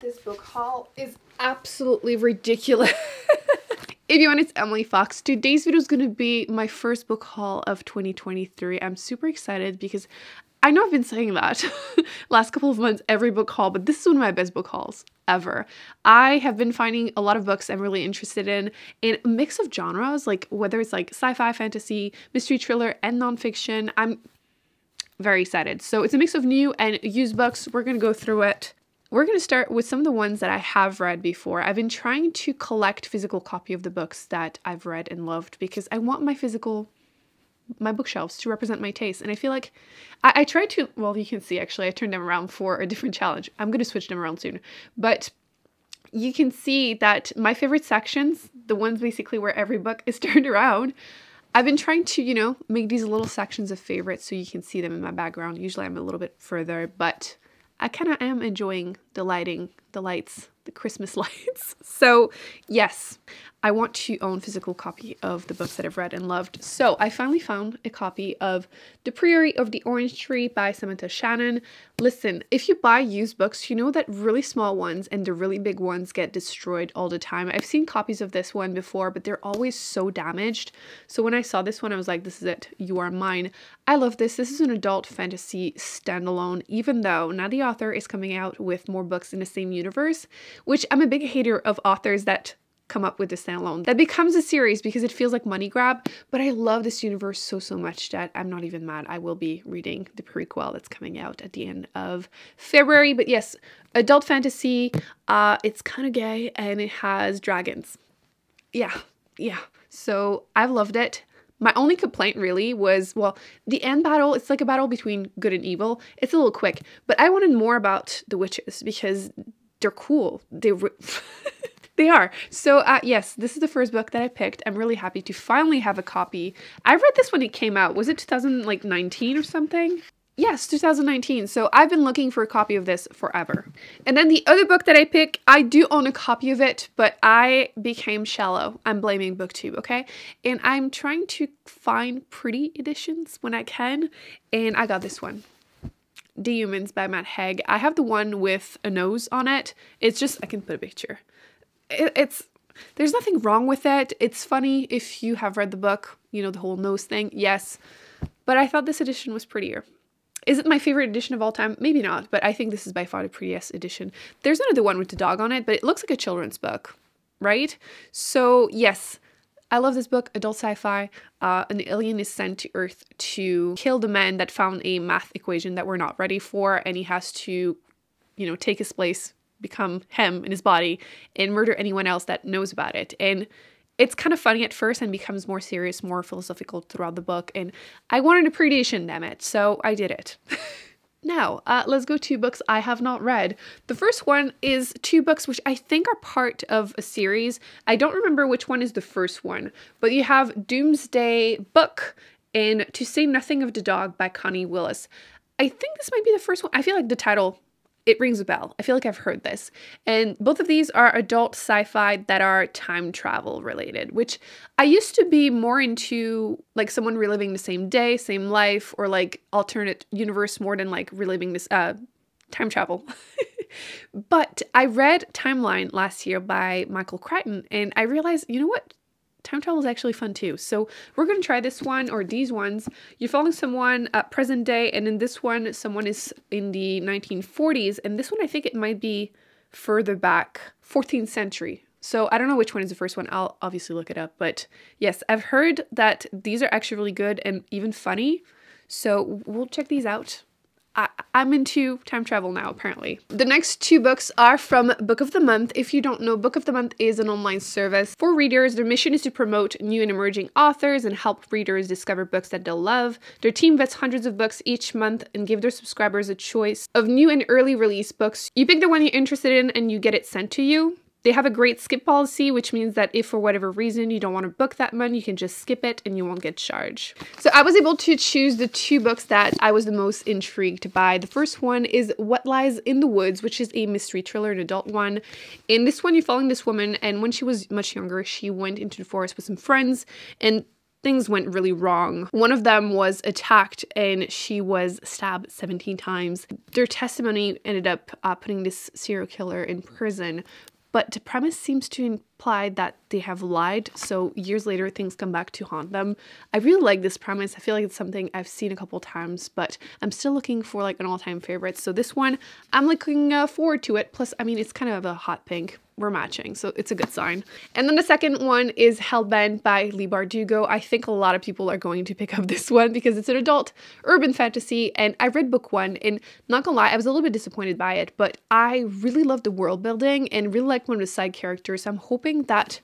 This book haul is absolutely ridiculous. Everyone, it's Emily Fox. Today's video is going to be my first book haul of 2023. I'm super excited because I know I've been saying that last couple of months, every book haul, but this is one of my best book hauls ever. I have been finding a lot of books I'm really interested in a mix of genres, like whether it's like sci-fi, fantasy, mystery, thriller, and nonfiction. I'm very excited. So it's a mix of new and used books. We're going to go through it. We're going to start with some of the ones that I have read before. I've been trying to collect physical copy of the books that I've read and loved because I want my bookshelves to represent my taste. And I feel like I try to, well, you can see actually I turned them around for a different challenge. I'm going to switch them around soon. But you can see that my favorite sections, the ones basically where every book is turned around, I've been trying to, you know, make these little sections of favorites so you can see them in my background. Usually I'm a little bit further, but I kind of am enjoying the lighting, the lights, the Christmas lights. So yes, I want to own physical copy of the books that I've read and loved. So I finally found a copy of The Priory of the Orange Tree by Samantha Shannon. Listen, if you buy used books, you know that really small ones and the really big ones get destroyed all the time. I've seen copies of this one before, but they're always so damaged. So when I saw this one, I was like, this is it. You are mine. I love this. This is an adult fantasy standalone, even though now the author is coming out with more books in the same universe, which I'm a big hater of authors that come up with a standalone that becomes a series because it feels like money grab, but I love this universe so, so much that I'm not even mad. I will be reading the prequel that's coming out at the end of February, but yes, adult fantasy, it's kind of gay and it has dragons. Yeah. So I've loved it. My only complaint really was, well, the end battle, it's like a battle between good and evil. It's a little quick, but I wanted more about the witches because they're cool. They are. So yes, this is the first book that I picked. I'm really happy to finally have a copy. I read this when it came out. Was it 2019 or something? Yes, 2019. So I've been looking for a copy of this forever. And then the other book that I pick, I do own a copy of it, but I became shallow. I'm blaming BookTube, okay? And I'm trying to find pretty editions when I can. And I got this one. The Humans by Matt Haig. I have the one with a nose on it. It's just, I can put a picture. There's nothing wrong with it. It's funny if you have read the book, you know, the whole nose thing. Yes, but I thought this edition was prettier. Is it my favorite edition of all time? Maybe not, but I think this is by far the prettiest edition. There's another one with the dog on it, but it looks like a children's book, right? So yes, I love this book, adult sci-fi. An alien is sent to Earth to kill the man that found a math equation that we're not ready for, and he has to, you know, take his place, become him in his body, and murder anyone else that knows about it. And it's kind of funny at first and becomes more serious, more philosophical throughout the book. And I wanted a predation, damn it, so I did it. Now, let's go to books I have not read. The first one is two books which I think are part of a series. I don't remember which one is the first one, but you have Doomsday Book and To Say Nothing of the Dog by Connie Willis. I think this might be the first one. I feel like the title, it rings a bell. I feel like I've heard this. And both of these are adult sci-fi that are time travel related, which I used to be more into, like someone reliving the same day, same life, or like alternate universe more than like reliving this time travel. But I read Timeline last year by Michael Crichton and I realized, you know what? Time travel is actually fun too. So we're going to try this one or these ones. You're following someone present day, and in this one, someone is in the 1940s. And this one, I think it might be further back, 14th century. So I don't know which one is the first one. I'll obviously look it up. But yes, I've heard that these are actually really good and even funny. So we'll check these out. I'm into time travel now, apparently. The next two books are from Book of the Month. If you don't know, Book of the Month is an online service for readers. Their mission is to promote new and emerging authors and help readers discover books that they'll love. Their team vets hundreds of books each month and give their subscribers a choice of new and early release books. You pick the one you're interested in and you get it sent to you. They have a great skip policy, which means that if for whatever reason you don't want to book that month, you can just skip it and you won't get charged. So I was able to choose the two books that I was the most intrigued by. The first one is What Lies in the Woods, which is a mystery thriller, an adult one. In this one, you're following this woman, and when she was much younger, she went into the forest with some friends and things went really wrong. One of them was attacked and she was stabbed 17 times. Their testimony ended up putting this serial killer in prison, but the premise seems to imply that they have lied, so years later things come back to haunt them. I really like this premise. I feel like it's something I've seen a couple times, but I'm still looking for like an all-time favorite. So this one, I'm looking forward to it. Plus, I mean, it's kind of a hot pink. We're matching, so it's a good sign. And then the second one is Hellbent by Lee Bardugo. I think a lot of people are going to pick up this one because it's an adult urban fantasy, and I read book one, and not gonna lie, I was a little bit disappointed by it, but I really loved the world building and really liked one of the side characters. I'm hoping that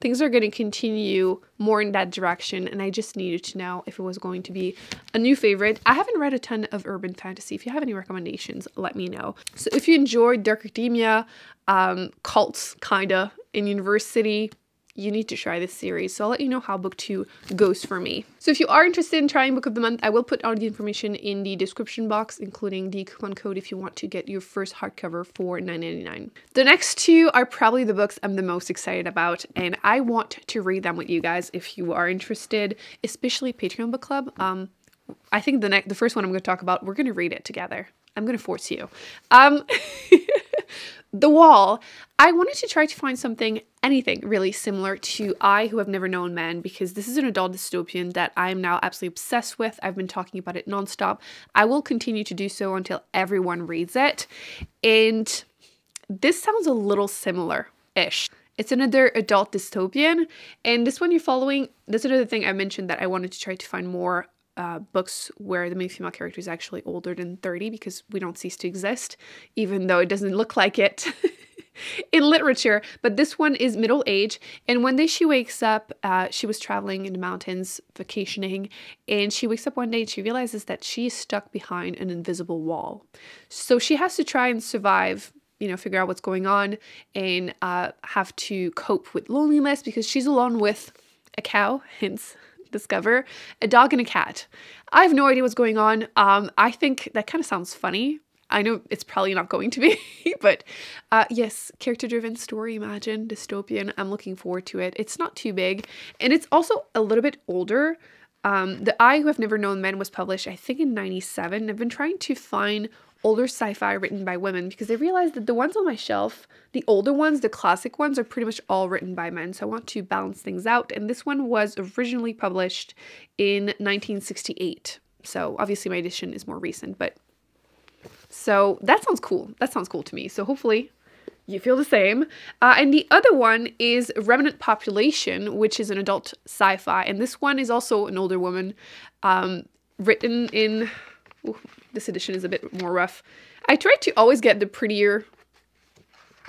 things are going to continue more in that direction, and I just needed to know if it was going to be a new favorite. I haven't read a ton of urban fantasy. If you have any recommendations, let me know. So if you enjoy dark academia, cults kinda in university, you need to try this series. So I'll let you know how book two goes for me. So if you are interested in trying Book of the Month, I will put all the information in the description box, including the coupon code if you want to get your first hardcover for $9.99. The next two are probably the books I'm the most excited about, and I want to read them with you guys if you are interested, especially Patreon Book Club. I think the first one I'm going to talk about, we're going to read it together. I'm going to force you. The Wall. I wanted to try to find anything really similar to I Who Have Never Known Men, because this is an adult dystopian that I am now absolutely obsessed with. I've been talking about it nonstop. I will continue to do so until everyone reads it. And this sounds a little similar-ish. It's another adult dystopian. And this one you're following, that's another thing I mentioned that I wanted to try to find more books where the main female character is actually older than 30, because we don't cease to exist, even though it doesn't look like it in literature. But this one is middle age, and one day she wakes up, she was traveling in the mountains, vacationing, and she wakes up one day and she realizes that she's stuck behind an invisible wall. So she has to try and survive, you know, figure out what's going on, and have to cope with loneliness because she's alone with a cow, hence Discover, a dog and a cat. I have no idea what's going on. I think that kind of sounds funny. I know it's probably not going to be, but yes, character-driven story, imagine, dystopian. I'm looking forward to it. It's not too big, and it's also a little bit older. The I Who Have Never Known Men was published, I think, in 97. I've been trying to find older sci-fi written by women because I realized that the ones on my shelf, the older ones, the classic ones, are pretty much all written by men, so I want to balance things out. And this one was originally published in 1968, so obviously my edition is more recent, but so that sounds cool. That sounds cool to me, so hopefully you feel the same. And the other one is Remnant Population, which is an adult sci-fi, and this one is also an older woman, written in... Ooh, this edition is a bit more rough. I try to always get the prettier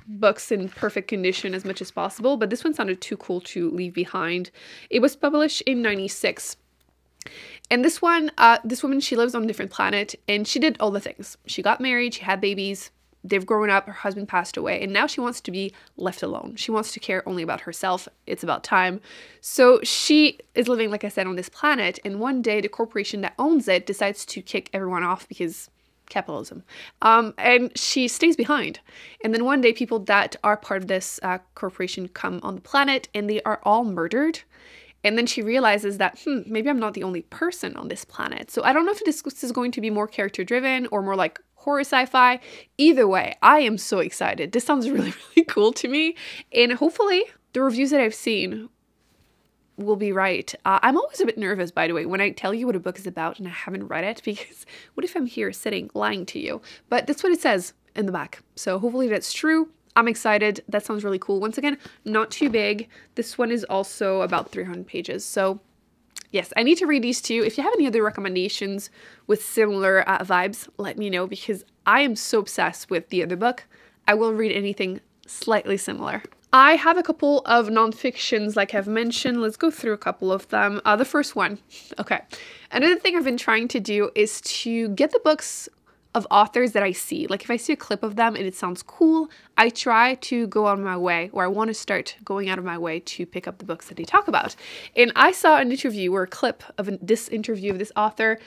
books in perfect condition as much as possible, but this one sounded too cool to leave behind. It was published in 96. And this one, this woman, she lives on a different planet, and she did all the things. She got married, she had babies, they've grown up, her husband passed away, and now she wants to be left alone. She wants to care only about herself. It's about time. So she is living, like I said, on this planet, and one day the corporation that owns it decides to kick everyone off because capitalism. And she stays behind. And then one day people that are part of this corporation come on the planet, and they are all murdered. And then she realizes that, maybe I'm not the only person on this planet. So I don't know if this is going to be more character-driven or more like horror sci-fi. Either way, I am so excited. This sounds really, really cool to me. And hopefully the reviews that I've seen will be right. I'm always a bit nervous, by the way, when I tell you what a book is about and I haven't read it, because what if I'm here sitting, lying to you? But that's what it says in the back. So hopefully that's true. I'm excited. That sounds really cool. Once again, not too big. This one is also about 300 pages. So yes, I need to read these two. If you have any other recommendations with similar vibes, let me know, because I am so obsessed with the other book. I will read anything slightly similar. I have a couple of nonfictions, like I've mentioned. Let's go through a couple of them. The first one. Okay. Another thing I've been trying to do is to get the books of authors that I see. Like if I see a clip of them and it sounds cool, I try to go on my way, or I want to start going out of my way to pick up the books that they talk about. And I saw an interview, or a clip of this interview of this author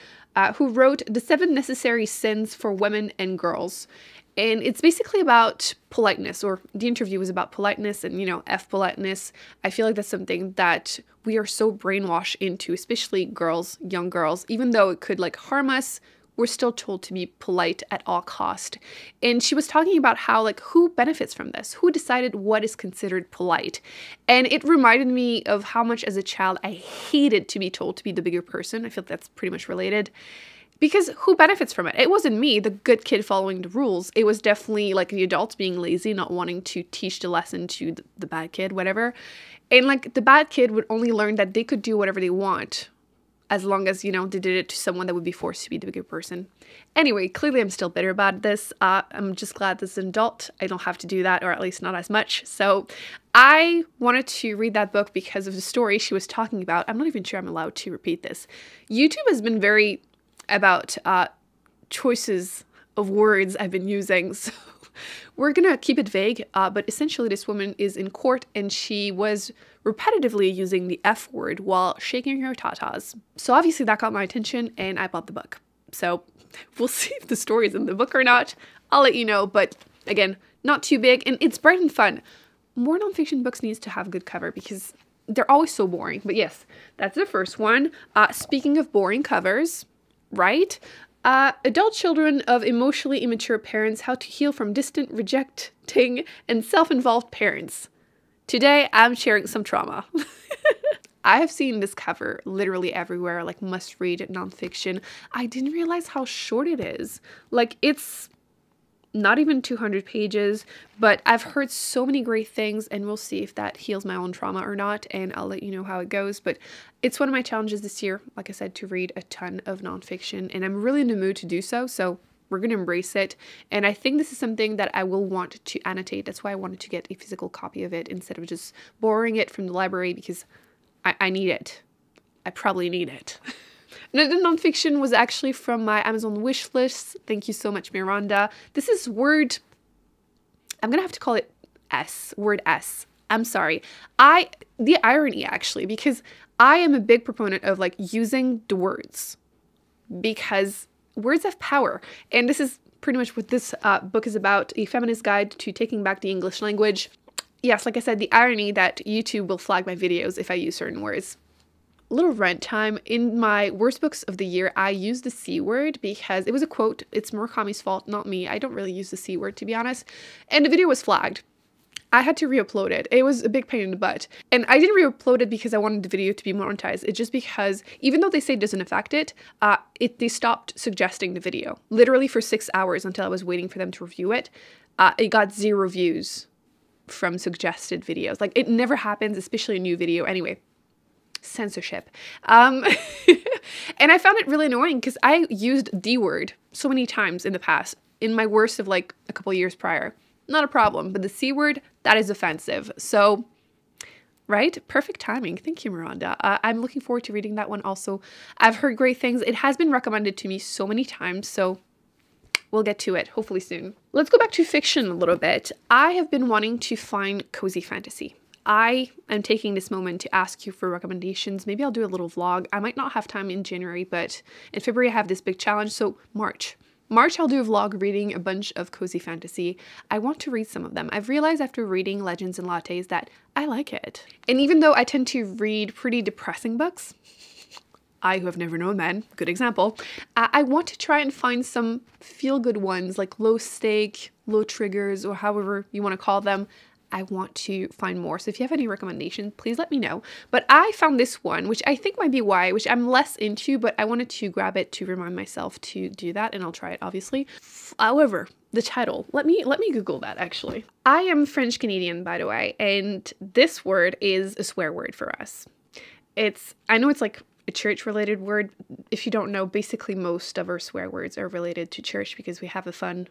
who wrote The Seven Necessary Sins for Women and Girls. And it's basically about politeness, or the interview was about politeness and, you know, F politeness. I feel like that's something that we are so brainwashed into, especially girls, young girls, even though it could like harm us. We're still told to be polite at all cost. And she was talking about how, like, who benefits from this? Who decided what is considered polite? And it reminded me of how much as a child I hated to be told to be the bigger person. I feel that's pretty much related. Because who benefits from it? It wasn't me, the good kid following the rules. It was definitely like the adults being lazy, not wanting to teach the lesson to the bad kid, whatever. And like the bad kid would only learn that they could do whatever they want, as long as, you know, they did it to someone that would be forced to be the bigger person. Anyway, clearly I'm still bitter about this. I'm just glad this is an adult. I don't have to do that, or at least not as much. So I wanted to read that book because of the story she was talking about. I'm not even sure I'm allowed to repeat this. YouTube has been very about choices of words I've been using, so we're gonna keep it vague, but essentially this woman is in court and she was repetitively using the F word while shaking her tatas. So obviously that got my attention and I bought the book. So we'll see if the story's in the book or not. I'll let you know, but again, not too big, and it's bright and fun. More nonfiction books needs to have good cover because they're always so boring. But yes, that's the first one. Speaking of boring covers, right? Adult Children of Emotionally Immature Parents, How to Heal from Distant, Rejecting, and Self-Involved Parents. Today, I'm sharing some trauma. I have seen this cover literally everywhere, like must-read nonfiction. I didn't realize how short it is. Like, it's not even 200 pages, but I've heard so many great things, and we'll see if that heals my own trauma or not, and I'll let you know how it goes. But it's one of my challenges this year, like I said, to read a ton of nonfiction, and I'm really in the mood to do so, so we're going to embrace it. And I think this is something that I will want to annotate. That's why I wanted to get a physical copy of it instead of just borrowing it from the library, because I need it. I probably need it. Another nonfiction was actually from my Amazon wish list. Thank you so much, Miranda. This is word, I'm gonna have to call it S, word S. I'm sorry. The irony actually, because I am a big proponent of like using the words, because words have power. And this is pretty much what this book is about, a feminist guide to taking back the English language. Yes, like I said, the irony that YouTube will flag my videos if I use certain words. Little rant time. In my worst books of the year, I used the C word because it was a quote. It's Murakami's fault, not me. I don't really use the C word, to be honest. And the video was flagged. I had to re-upload it. It was a big pain in the butt. And I didn't re-upload it because I wanted the video to be monetized. It's just because, even though they say it doesn't affect it, they stopped suggesting the video. Literally for 6 hours until I was waiting for them to review it. It got 0 views from suggested videos. Like, it never happens, especially a new video. Anyway. Censorship. And I found it really annoying because I used the word so many times in the past, in my worst of like a couple years prior. Not a problem, but the C word, that is offensive. So, right? Perfect timing. Thank you, Miranda. I'm looking forward to reading that one also. I've heard great things. It has been recommended to me so many times, so we'll get to it hopefully soon. Let's go back to fiction a little bit. I have been wanting to find cozy fantasy. I am taking this moment to ask you for recommendations. Maybe I'll do a little vlog. I might not have time in January, but in February I have this big challenge. So March I'll do a vlog reading a bunch of cozy fantasy. I want to read some of them. I've realized after reading Legends and Lattes that I like it. And even though I tend to read pretty depressing books, I Who Have Never Known Men, good example, I want to try and find some feel-good ones, like low stake, low triggers, or however you want to call them. I want to find more. So if you have any recommendations, please let me know. But I found this one, which I think might be why, which I'm less into, but I wanted to grab it to remind myself to do that, and I'll try it, obviously. However, the title, let me Google that, actually. I am French Canadian, by the way, and this word is a swear word for us. I know it's like a church-related word. If you don't know, basically most of our swear words are related to church because we have a fun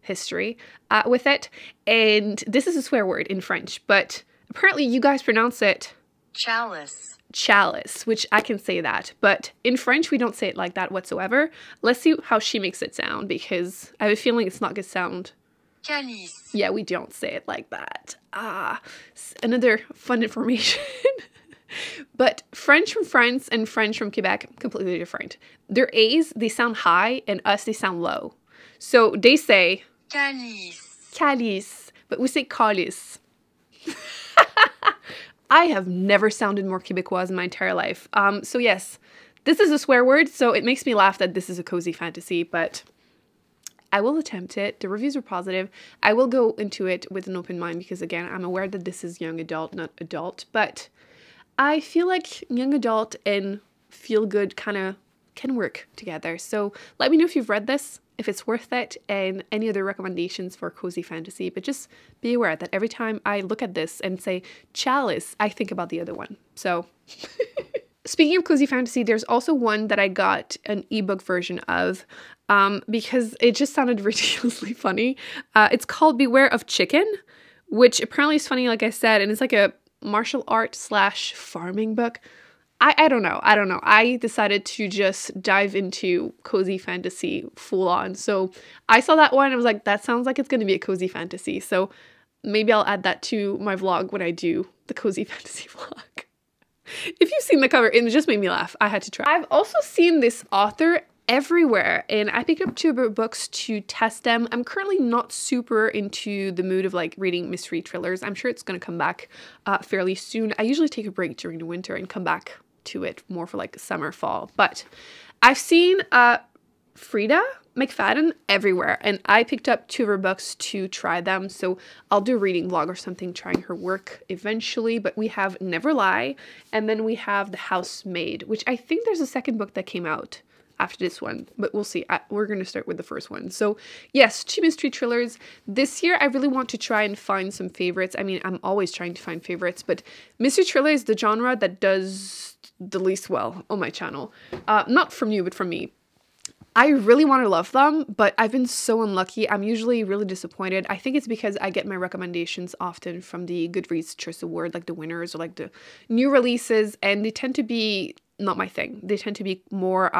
history with it, and this is a swear word in French, but apparently you guys pronounce it chalice. Chalice, which I can say that, but in French we don't say it like that whatsoever. Let's see how she makes it sound, because I have a feeling it's not gonna sound chalice. Yeah, we don't say it like that. Another fun information. But French from France and French from Quebec, completely different. Their A's, they sound high, and us, they sound low. So they say... Calice. Calice. But we say calice. I have never sounded more Quebecois in my entire life. So yes, this is a swear word, so it makes me laugh that this is a cozy fantasy, but... I will attempt it. The reviews are positive. I will go into it with an open mind because, again, I'm aware that this is young adult, not adult. But I feel like young adult and feel good kind of can work together. So let me know if you've read this, if it's worth it, and any other recommendations for cozy fantasy. But just be aware that every time I look at this and say chalice, I think about the other one. So... Speaking of cozy fantasy, there's also one that I got an ebook version of because it just sounded ridiculously funny. It's called Beware of Chicken, which apparently is funny, like I said, and it's like a martial art / farming book. I don't know. I don't know. I decided to just dive into cozy fantasy full on. So I saw that one. I was like, that sounds like it's going to be a cozy fantasy. So maybe I'll add that to my vlog when I do the cozy fantasy vlog. If you've seen the cover, it just made me laugh. I had to try. I've also seen this author everywhere, and I picked up two books to test them. I'm currently not super into the mood of like reading mystery thrillers. I'm sure it's going to come back fairly soon. I usually take a break during the winter and come back to it more for like summer, fall. But I've seen Frida McFadden everywhere, and I picked up two of her books to try them, so I'll do a reading vlog or something trying her work eventually. But we have Never Lie, and then we have The Housemaid, which I think there's a second book that came out after this one, but we'll see. We're going to start with the first one. So yes, two mystery thrillers. This year I really want to try and find some favorites. I mean, I'm always trying to find favorites, but mystery thriller is the genre that does the least well on my channel. Not from you, but from me. I really want to love them, but I've been so unlucky. I'm usually really disappointed. I think it's because I get my recommendations often from the Goodreads Choice Award, like the winners or like the new releases, and they tend to be not my thing. They tend to be more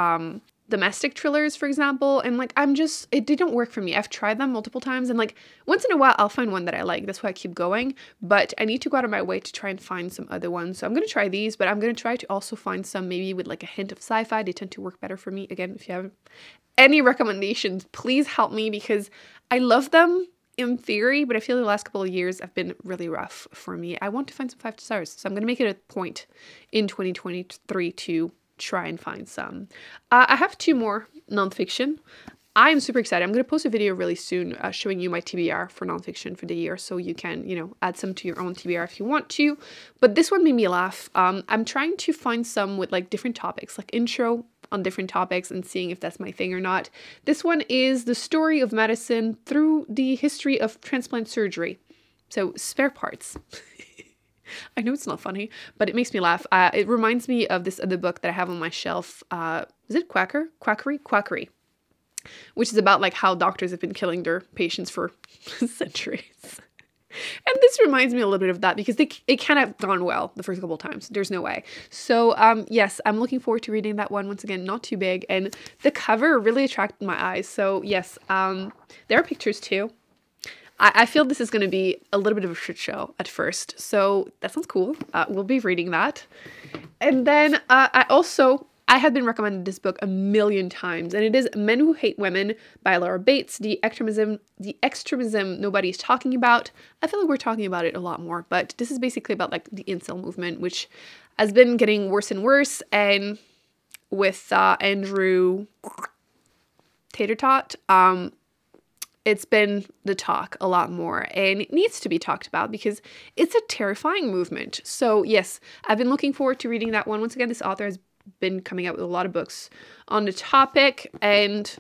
domestic thrillers, for example, and like they don't work for me. I've tried them multiple times, and like once in a while I'll find one that I like. That's why I keep going, but I need to go out of my way to try and find some other ones. So I'm going to try these, but I'm going to try to also find some maybe with like a hint of sci-fi. They tend to work better for me. Again, if you have any recommendations, please help me, because I love them in theory, but I feel the last couple of years have been really rough for me. I want to find some 5 stars, so I'm going to make it a point in 2023 to try and find some. I have two more nonfiction. I'm super excited. I'm going to post a video really soon showing you my TBR for nonfiction for the year, so you can, you know, add some to your own TBR if you want to. But this one made me laugh. I'm trying to find some with like different topics, like intro on different topics and seeing if that's my thing or not. This one is the story of medicine through the history of transplant surgery. So Spare Parts. I know it's not funny, but it makes me laugh. It reminds me of this other book that I have on my shelf. Is it Quackery? Which is about like how doctors have been killing their patients for centuries. And this reminds me a little bit of that because it can't have gone well the first couple of times. There's no way. So yes, I'm looking forward to reading that one. Once again, not too big. And the cover really attracted my eyes. So yes, there are pictures too. I feel this is going to be a little bit of a shit show at first, so that sounds cool. We'll be reading that. And then I have been recommended this book a million times, and it is Men Who Hate Women by Laura Bates, the extremism nobody's talking about. I feel like we're talking about it a lot more, but this is basically about like the incel movement, which has been getting worse and worse, and with Andrew Tater Tot, it's been the talk a lot more, and it needs to be talked about because it's a terrifying movement. So yes, I've been looking forward to reading that one. Once again, this author has been coming out with a lot of books on the topic, and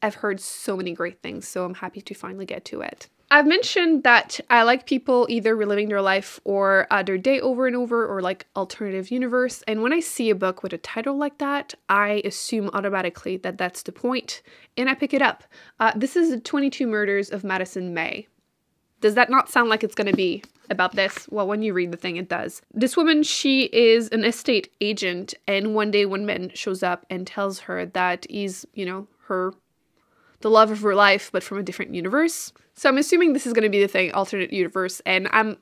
I've heard so many great things, so I'm happy to finally get to it. I've mentioned that I like people either reliving their life or their day over and over, or like alternative universe. And when I see a book with a title like that, I assume automatically that that's the point, and I pick it up. This is The 22 Murders of Madison May. Does that not sound like it's going to be about this? Well, when you read the thing, it does. This woman, she is an estate agent, and one day one man shows up and tells her that he's, you know, the love of her life, but from a different universe. So I'm assuming this is going to be the thing, alternate universe, and I'm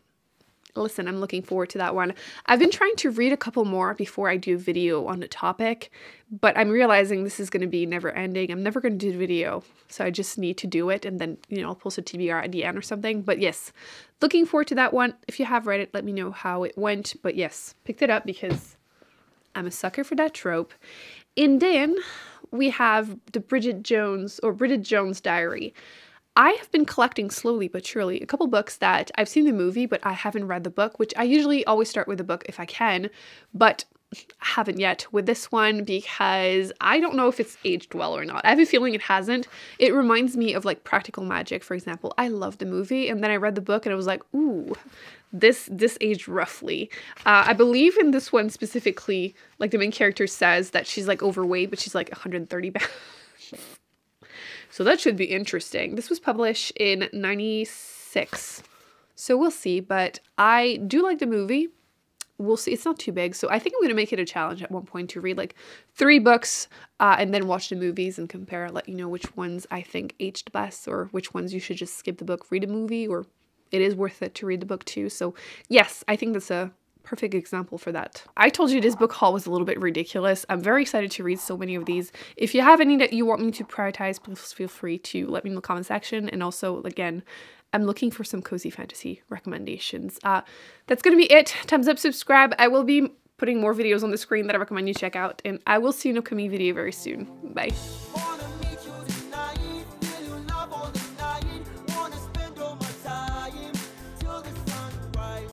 listen, I'm looking forward to that one. I've been trying to read a couple more before I do a video on the topic, but I'm realizing this is going to be never ending. I'm never going to do a video, so I just need to do it, and then, you know, I'll post a TBR at the end or something. But yes, looking forward to that one. If you have read it, let me know how it went. But yes, picked it up because I'm a sucker for that trope. And then we have the Bridget Jones Diary. I have been collecting slowly but surely a couple books that I've seen the movie, but I haven't read the book, which I usually always start with the book if I can, but I haven't yet with this one because I don't know if it's aged well or not. I have a feeling it hasn't. It reminds me of like Practical Magic, for example. I love the movie, and then I read the book and I was like, ooh, this aged roughly. I believe in this one specifically, like the main character says that she's like overweight, but she's like 130 pounds. So that should be interesting. This was published in 96, so we'll see. But I do like the movie. We'll see. It's not too big, so I think I'm going to make it a challenge at one point to read like 3 books and then watch the movies and compare, let you know which ones I think aged best or which ones you should just skip the book, read a movie, or it is worth it to read the book too. So yes, I think that's a perfect example for that. I told you this book haul was a little bit ridiculous. I'm very excited to read so many of these. If you have any that you want me to prioritize, please feel free to let me know in the comment section. And also, again, I'm looking for some cozy fantasy recommendations. That's gonna be it. Thumbs up, subscribe. I will be putting more videos on the screen that I recommend you check out, and I will see you in an upcoming video very soon. Bye.